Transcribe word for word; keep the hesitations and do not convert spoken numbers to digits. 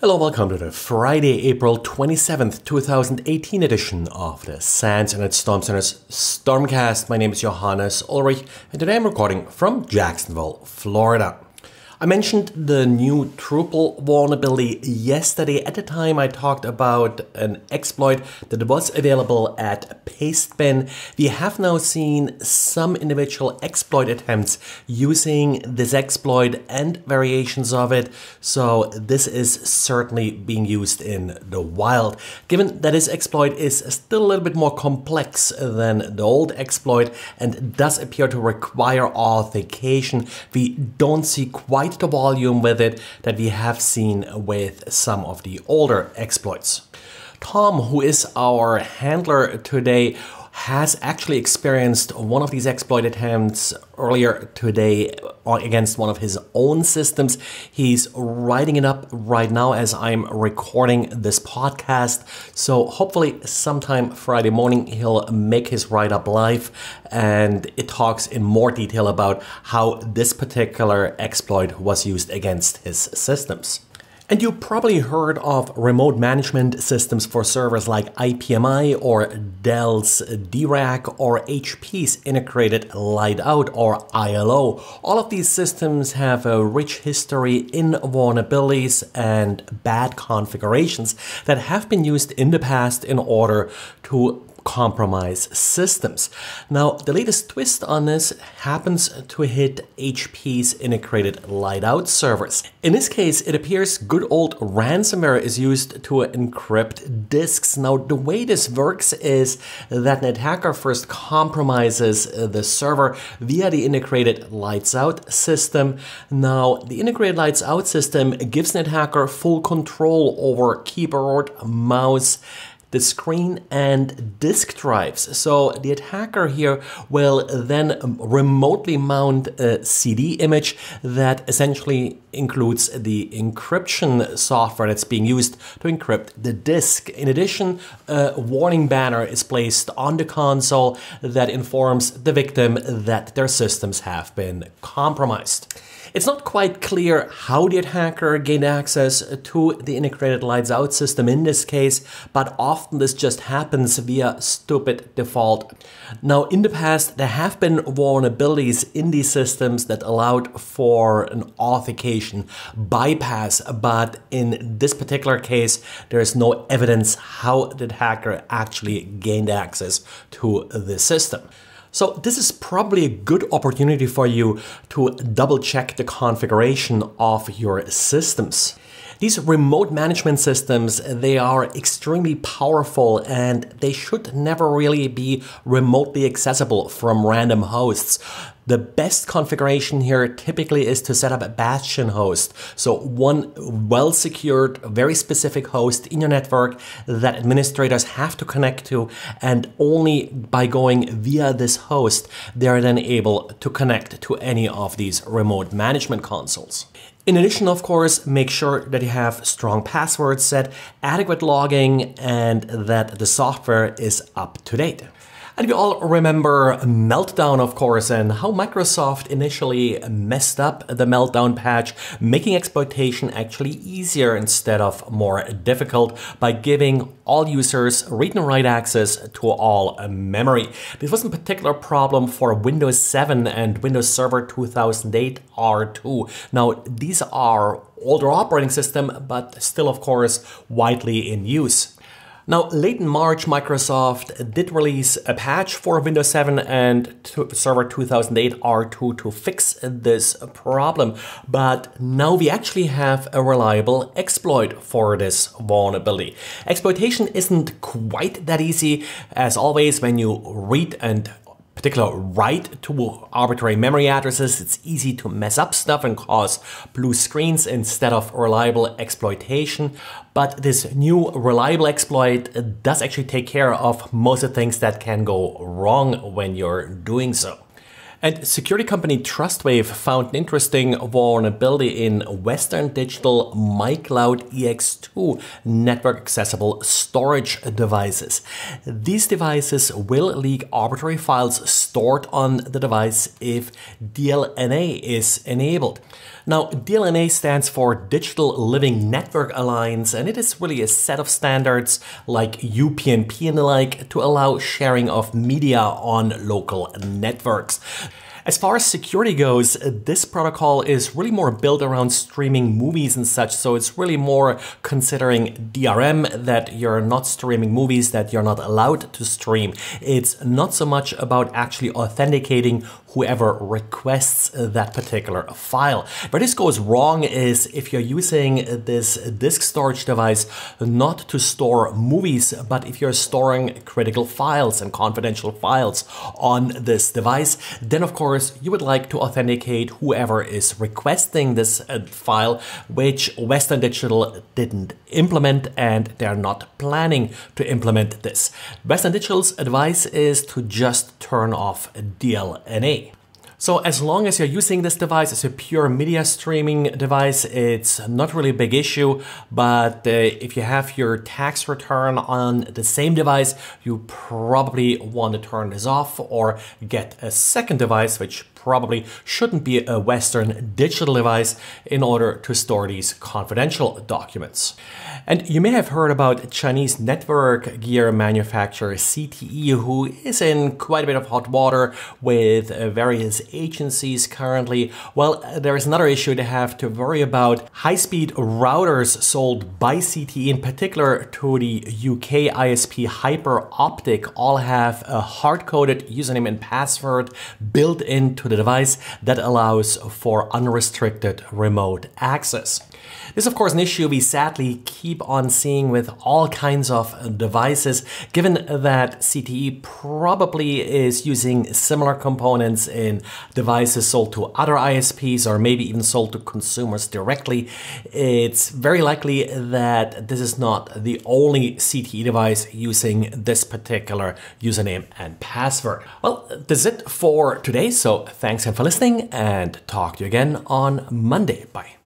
Hello, welcome to the Friday, April twenty-seventh, two thousand eighteen edition of the SANS Internet Storm Center's Stormcast. My name is Johannes Ulrich, and today I'm recording from Jacksonville, Florida. I mentioned the new Drupal vulnerability yesterday. At the time, I talked about an exploit that was available at Pastebin. We have now seen some individual exploit attempts using this exploit and variations of it. So this is certainly being used in the wild. Given that this exploit is still a little bit more complex than the old exploit and does appear to require authentication, we don't see quite the volume with it that we have seen with some of the older exploits. Tom, who is our handler today, has actually experienced one of these exploit attempts earlier today against one of his own systems. He's writing it up right now as I'm recording this podcast. So hopefully sometime Friday morning, he'll make his write-up live, and it talks in more detail about how this particular exploit was used against his systems. And you probably heard of remote management systems for servers like I P M I or Dell's D RAC or H P's integrated light out or I L O. All of these systems have a rich history in vulnerabilities and bad configurations that have been used in the past in order to compromise systems. Now, the latest twist on this happens to hit H P's integrated light out servers. In this case, it appears good old ransomware is used to encrypt disks. Now, the way this works is that NetHacker first compromises the server via the integrated lights out system. Now, the integrated lights out system gives NetHacker full control over keyboard, mouse, the screen and disk drives. So the attacker here will then remotely mount a C D image that essentially includes the encryption software that's being used to encrypt the disk. In addition, a warning banner is placed on the console that informs the victim that their systems have been compromised. It's not quite clear how the attacker gained access to the integrated lights out system in this case, but often this just happens via stupid default. Now, in the past, there have been vulnerabilities in these systems that allowed for an authentication bypass, but in this particular case, there is no evidence how the hacker actually gained access to the system. So this is probably a good opportunity for you to double check the configuration of your systems. These remote management systems, they are extremely powerful and they should never really be remotely accessible from random hosts. The best configuration here typically is to set up a bastion host. So one well-secured, very specific host in your network that administrators have to connect to, and only by going via this host, they're then able to connect to any of these remote management consoles. In addition, of course, make sure that you have strong passwords set, adequate logging, and that the software is up to date. And we all remember Meltdown, of course, and how Microsoft initially messed up the Meltdown patch, making exploitation actually easier instead of more difficult by giving all users read and write access to all memory. This was a particular problem for Windows seven and Windows Server two thousand eight R two. Now, these are older operating system, but still, of course, widely in use. Now, late in March, Microsoft did release a patch for Windows seven and Server two thousand eight R two to fix this problem. But now we actually have a reliable exploit for this vulnerability. Exploitation isn't quite that easy. As always, when you read and particular write to arbitrary memory addresses, it's easy to mess up stuff and cause blue screens instead of reliable exploitation. But this new reliable exploit does actually take care of most of the things that can go wrong when you're doing so. And security company Trustwave found an interesting vulnerability in Western Digital MyCloud E X two network accessible storage devices. These devices will leak arbitrary files stored on the device if D L N A is enabled. Now, D L N A stands for Digital Living Network Alliance, and it is really a set of standards like U P n P and the like to allow sharing of media on local networks. As far as security goes, this protocol is really more built around streaming movies and such, so it's really more considering D R M, that you're not streaming movies, that you're not allowed to stream. It's not so much about actually authenticating whoever requests that particular file. Where this goes wrong is if you're using this disk storage device not to store movies, but if you're storing critical files and confidential files on this device, then of course you would like to authenticate whoever is requesting this file, which Western Digital didn't implement, and they're not planning to implement this. Western Digital's advice is to just turn off D L N A. So as long as you're using this device as a pure media streaming device, it's not really a big issue. But uh, if you have your tax return on the same device, you probably want to turn this off or get a second device, which probably shouldn't be a Western Digital device, in order to store these confidential documents. And you may have heard about Chinese network gear manufacturer C T E, who is in quite a bit of hot water with various agencies currently. Well, there is another issue they have to worry about. High-speed routers sold by C T E, in particular to the U K I S P Hyperoptic, all have a hard-coded username and password built into the device that allows for unrestricted remote access. This is of course an issue we sadly keep on seeing with all kinds of devices, given that C T E probably is using similar components in devices sold to other I S Ps or maybe even sold to consumers directly. It's very likely that this is not the only C T E device using this particular username and password. Well, that's it for today. So thanks again for listening, and talk to you again on Monday. Bye.